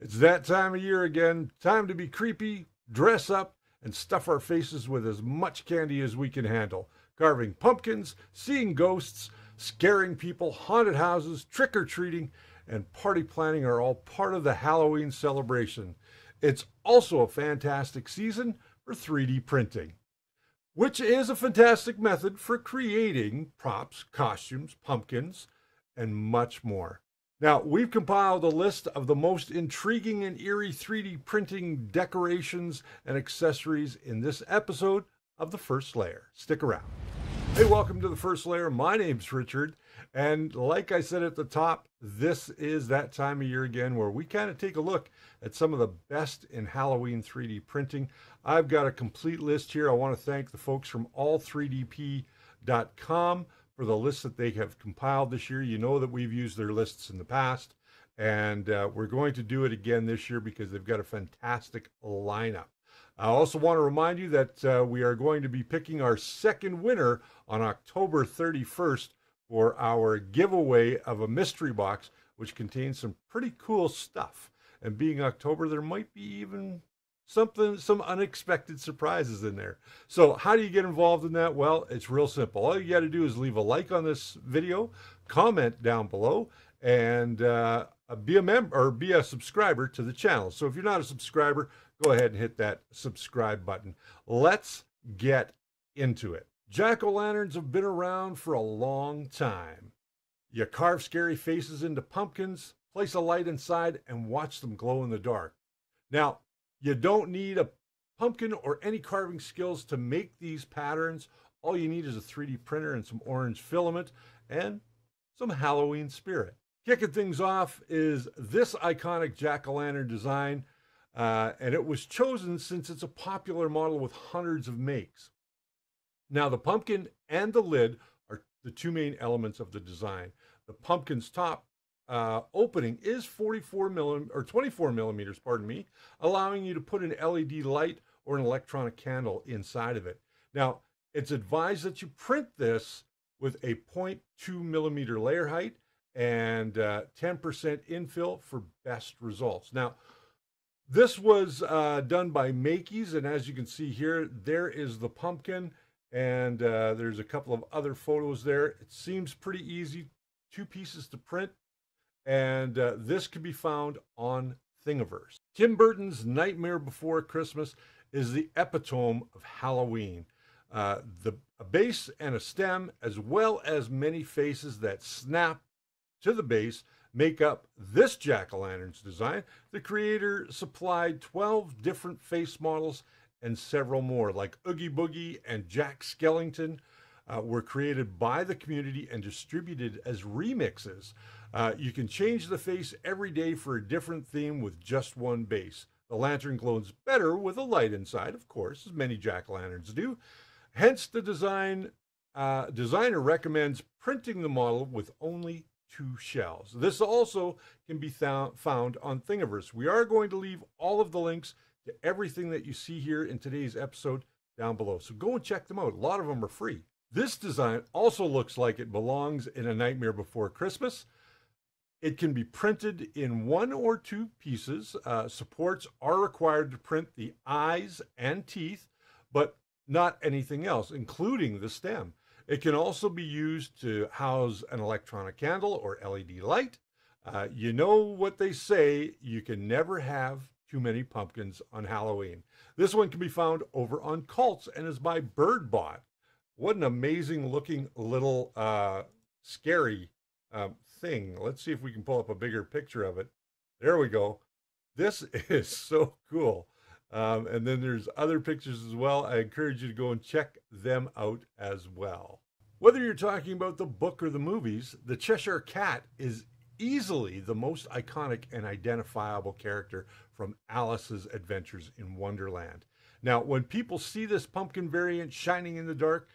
It's that time of year again. Time to be creepy, dress up, and stuff our faces with as much candy as we can handle. Carving pumpkins, seeing ghosts, scaring people, haunted houses, trick-or-treating, and party planning are all part of the Halloween celebration. It's also a fantastic season for 3D printing, which is a fantastic method for creating props, costumes, pumpkins, and much more. Now, we've compiled a list of the most intriguing and eerie 3D printing decorations and accessories in this episode of The First Layer. Stick around. Hey, welcome to The First Layer. My name's Richard, and like I said at the top, this is that time of year again where we kind of take a look at some of the best in Halloween 3D printing. I've got a complete list here. I want to thank the folks from all3dp.com for the list that they have compiled this year. You know that we've used their lists in the past, and we're going to do it again this year because they've got a fantastic lineup. I also want to remind you that we are going to be picking our second winner on October 31st for our giveaway of a mystery box, which contains some pretty cool stuff. And being October, there might be even some unexpected surprises in there. So how do you get involved in that? Well, it's real simple. All you got to do is leave a like on this video, comment down below, and be a member or be a subscriber to the channel. So if you're not a subscriber, go ahead and hit that subscribe button. Let's get into it. Jack-o'-lanterns have been around for a long time. You carve scary faces into pumpkins, place a light inside, and watch them glow in the dark. Now, you don't need a pumpkin or any carving skills to make these patterns. All you need is a 3D printer and some orange filament and some Halloween spirit. Kicking things off is this iconic jack-o'-lantern design, and it was chosen since it's a popular model with hundreds of makes. Now, the pumpkin and the lid are the two main elements of the design. The pumpkin's top opening is 24 millimeters, pardon me, allowing you to put an LED light or an electronic candle inside of it. Now, it's advised that you print this with a 0.2 millimeter layer height and 10% infill for best results. Now, this was done by Makeys, and as you can see here, there is the pumpkin, and there's a couple of other photos there. It seems pretty easy, two pieces to print. And this can be found on Thingiverse. Tim Burton's Nightmare Before Christmas is the epitome of Halloween. A base and a stem, as well as many faces that snap to the base, make up this jack-o'-lantern's design. The creator supplied 12 different face models, and several more, like Oogie Boogie and Jack Skellington, were created by the community and distributed as remixes. You can change the face every day for a different theme with just one base. The lantern glows better with a light inside, of course, as many jack-o'-lanterns do. Hence, the designer recommends printing the model with only two shells. This also can be found on Thingiverse. We are going to leave all of the links to everything that you see here in today's episode down below, so go and check them out. A lot of them are free. This design also looks like it belongs in A Nightmare Before Christmas. It can be printed in one or two pieces. Supports are required to print the eyes and teeth, but not anything else, including the stem. It can also be used to house an electronic candle or LED light. You know what they say, you can never have too many pumpkins on Halloween. This one can be found over on Cults and is by BirdBot. What an amazing looking little scary thing. Let's see if we can pull up a bigger picture of it. There we go. This is so cool. And then there's other pictures as well. I encourage you to go and check them out as well. Whether you're talking about the book or the movies, the Cheshire Cat is easily the most iconic and identifiable character from Alice's Adventures in Wonderland. Now, when people see this pumpkin variant shining in the dark,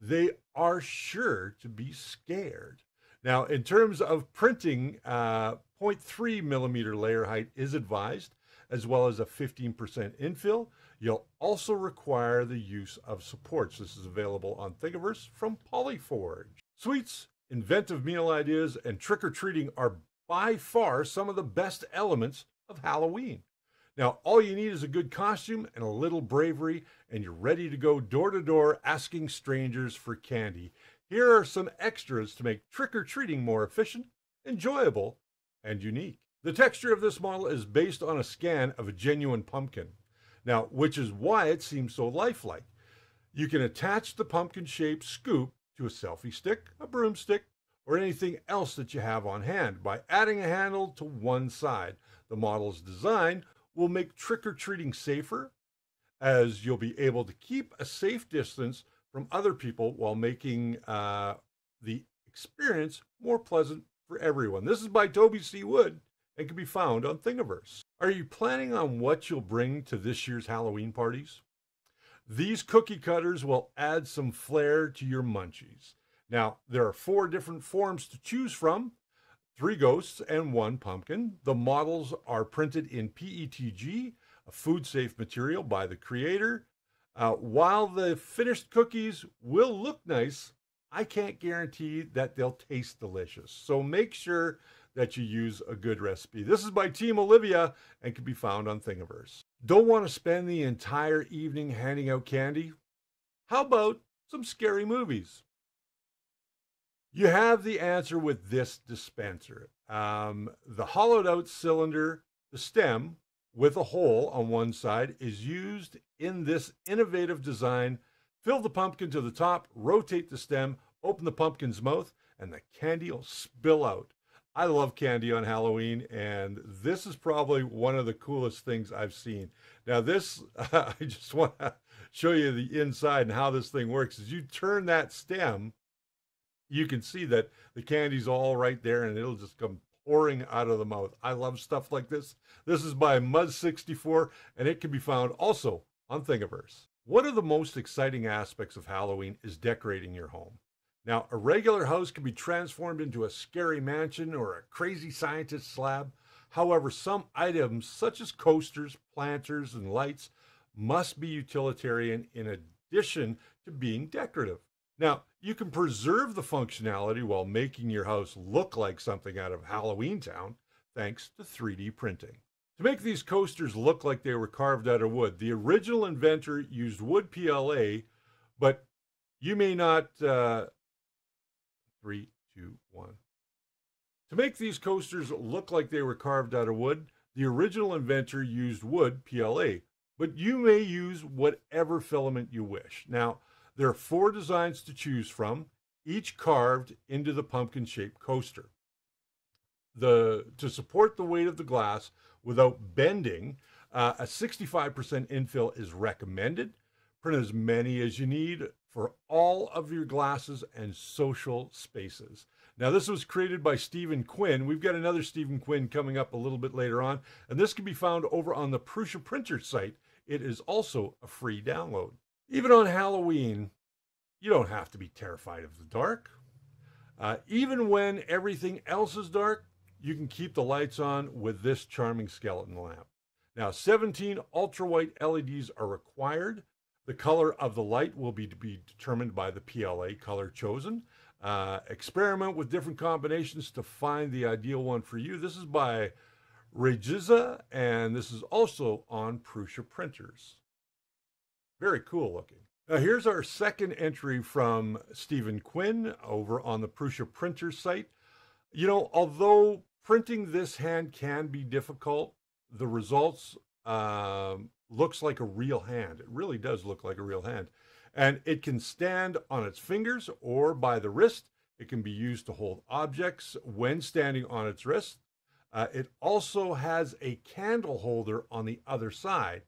they are sure to be scared. Now, in terms of printing, 0.3 millimeter layer height is advised, as well as a 15% infill. You'll also require the use of supports. This is available on Thingiverse from PolyForge. Sweets, inventive meal ideas, and trick-or-treating are by far some of the best elements of Halloween. Now, all you need is a good costume and a little bravery, and you're ready to go door to door asking strangers for candy. Here are some extras to make trick-or-treating more efficient, enjoyable, and unique. The texture of this model is based on a scan of a genuine pumpkin, now, which is why it seems so lifelike. You can attach the pumpkin-shaped scoop to a selfie stick, a broomstick, or anything else that you have on hand. By adding a handle to one side, the model's design will make trick-or-treating safer, as you'll be able to keep a safe distance from other people while making the experience more pleasant for everyone. This is by Toby C. Wood and can be found on Thingiverse. Are you planning on what you'll bring to this year's Halloween parties? These cookie cutters will add some flair to your munchies. Now, there are 4 different forms to choose from. 3 ghosts and 1 pumpkin. The models are printed in PETG, a food-safe material by the creator. While the finished cookies will look nice, I can't guarantee that they'll taste delicious. So make sure that you use a good recipe. This is by Team Olivia and can be found on Thingiverse. Don't want to spend the entire evening handing out candy? How about some scary movies? You have the answer with this dispenser. The hollowed out cylinder, the stem with a hole on one side, is used in this innovative design. Fill the pumpkin to the top, rotate the stem, open the pumpkin's mouth, and the candy will spill out. I love candy on Halloween, and this is probably one of the coolest things I've seen. Now this, I just want to show you the inside and how this thing works. As you turn that stem, you can see that the candy's all right there, and it'll just come pouring out of the mouth. I love stuff like this. This is by Muzz64, and it can be found also on Thingiverse. One of the most exciting aspects of Halloween is decorating your home. Now, a regular house can be transformed into a scary mansion or a crazy scientist slab. However, some items, such as coasters, planters, and lights, must be utilitarian in addition to being decorative. Now, you can preserve the functionality while making your house look like something out of Halloween Town, thanks to 3D printing. To make these coasters look like they were carved out of wood, the original inventor used wood PLA, but you may not... 3, 2, 1. To make these coasters look like they were carved out of wood, the original inventor used wood PLA, but you may use whatever filament you wish. Now, there are 4 designs to choose from, each carved into the pumpkin-shaped coaster. To support the weight of the glass without bending, a 65% infill is recommended. Print as many as you need for all of your glasses and social spaces. Now, this was created by Stephen Quinn. We've got another Stephen Quinn coming up a little bit later on, and this can be found over on the Prusa Printer site. It is also a free download. Even on Halloween, you don't have to be terrified of the dark. Even when everything else is dark, you can keep the lights on with this charming skeleton lamp. Now, 17 ultra-white LEDs are required. The color of the light will be determined by the PLA color chosen. Experiment with different combinations to find the ideal one for you. This is by Regisa, and this is also on Prusa Printers. Very cool looking. Now here's our second entry from Stephen Quinn over on the Prusa Printer site. You know, although printing this hand can be difficult, the results looks like a real hand. It really does look like a real hand. And it can stand on its fingers or by the wrist. It can be used to hold objects when standing on its wrist. It also has a candle holder on the other side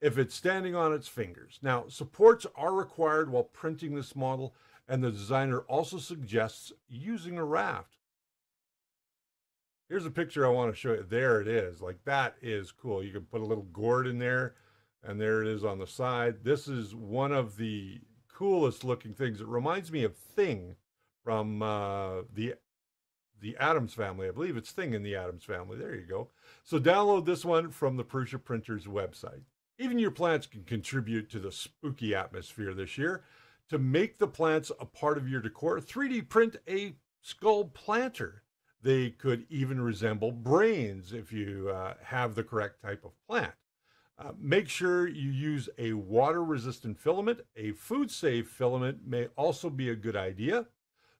if it's standing on its fingers. Now, supports are required while printing this model, and the designer also suggests using a raft. Here's a picture I want to show you. There it is. Like, that is cool. You can put a little gourd in there, and there it is on the side. This is one of the coolest looking things. It reminds me of Thing from the Addams Family. I believe it's Thing in the Addams Family. There you go. So download this one from the Prusa Printers website. Even your plants can contribute to the spooky atmosphere this year. To make the plants a part of your decor, 3D print a skull planter. They could even resemble brains if you have the correct type of plant. Make sure you use a water-resistant filament. A food-safe filament may also be a good idea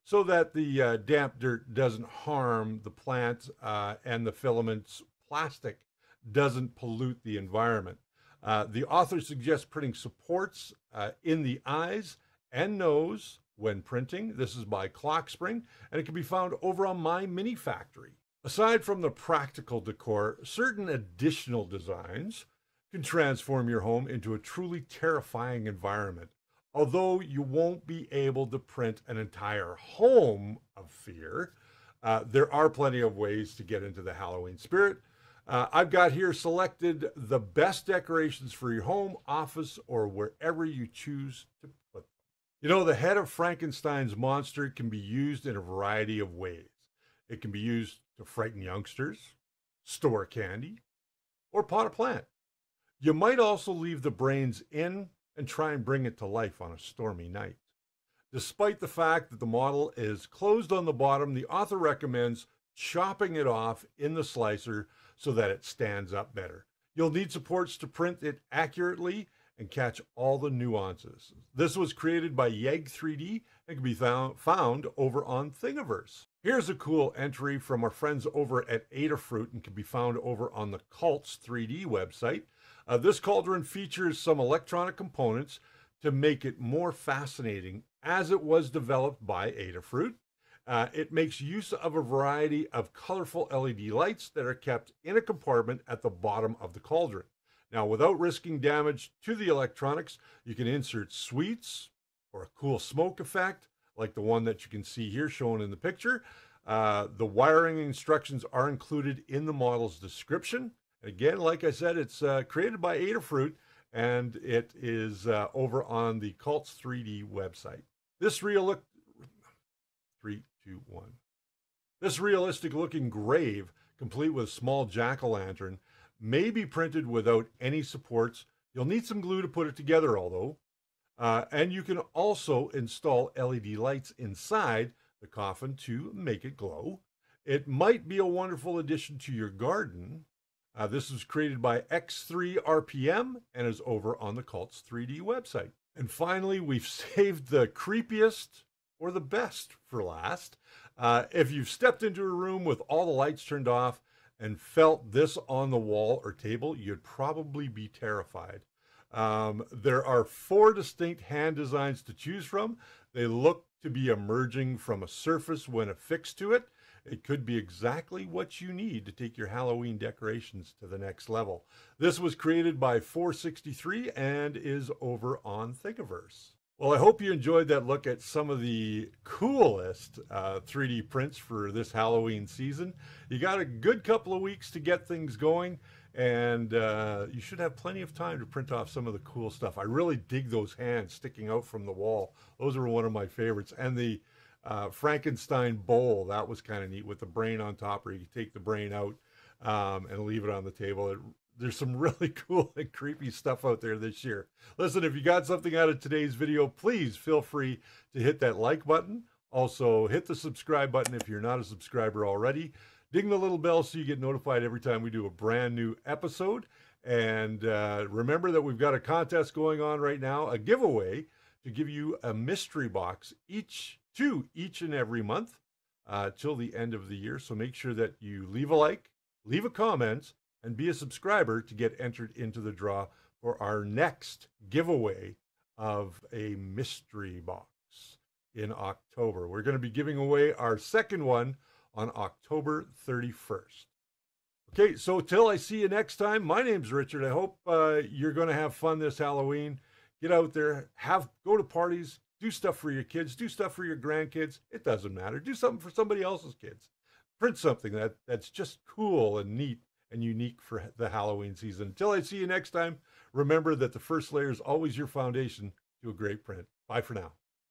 so that the damp dirt doesn't harm the plant and the filament's plastic doesn't pollute the environment. The author suggests printing supports in the eyes and nose when printing. This is by Clockspring, and it can be found over on MyMiniFactory. Aside from the practical decor, certain additional designs can transform your home into a truly terrifying environment, although you won't be able to print an entire home of fear. There are plenty of ways to get into the Halloween spirit. I've got here selected the best decorations for your home, office, or wherever you choose to put them. You know, the head of Frankenstein's monster can be used in a variety of ways. It can be used to frighten youngsters, store candy, or pot a plant. You might also leave the brains in and try and bring it to life on a stormy night. Despite the fact that the model is closed on the bottom, the author recommends chopping it off in the slicer so that it stands up better. You'll need supports to print it accurately and catch all the nuances. This was created by Yeg3D and can be found over on Thingiverse. Here's a cool entry from our friends over at Adafruit and can be found over on the Cults3D website. This cauldron features some electronic components to make it more fascinating, as it was developed by Adafruit. It makes use of a variety of colorful LED lights that are kept in a compartment at the bottom of the cauldron. Now, without risking damage to the electronics, you can insert sweets or a cool smoke effect, like the one that you can see here shown in the picture. The wiring instructions are included in the model's description. Again, like I said, it's created by Adafruit, and it is over on the Cults3D website. This realistic-looking grave, complete with a small jack-o'-lantern, may be printed without any supports. You'll need some glue to put it together, although. And you can also install LED lights inside the coffin to make it glow. It might be a wonderful addition to your garden. This was created by X3RPM and is over on the Cults3D website. And finally, we've saved the creepiest or the best for last. If you've stepped into a room with all the lights turned off and felt this on the wall or table, you'd probably be terrified. There are 4 distinct hand designs to choose from. They look to be emerging from a surface when affixed to it. It could be exactly what you need to take your Halloween decorations to the next level. This was created by 463 and is over on Thingiverse. Well, I hope you enjoyed that look at some of the coolest 3D prints for this Halloween season. You got a good couple of weeks to get things going, and you should have plenty of time to print off some of the cool stuff. I really dig those hands sticking out from the wall. Those are one of my favorites. And the Frankenstein bowl, that was kind of neat with the brain on top, or you could take the brain out and leave it on the table. There's some really cool and creepy stuff out there this year. Listen, if you got something out of today's video, please feel free to hit that like button. Also, hit the subscribe button if you're not a subscriber already. Ding the little bell so you get notified every time we do a brand new episode. And remember that we've got a contest going on right now, a giveaway to give you a mystery box each and every month till the end of the year. So make sure that you leave a like, leave a comment, and be a subscriber to get entered into the draw for our next giveaway of a mystery box in October. We're going to be giving away our second one on October 31st. Okay, so till I see you next time, my name's Richard. I hope you're going to have fun this Halloween. Get out there, go to parties, do stuff for your kids, do stuff for your grandkids. It doesn't matter. Do something for somebody else's kids. Print something that's just cool and neat and unique for the Halloween season. Until I see you next time, remember that the first layer is always your foundation to a great print. Bye for now.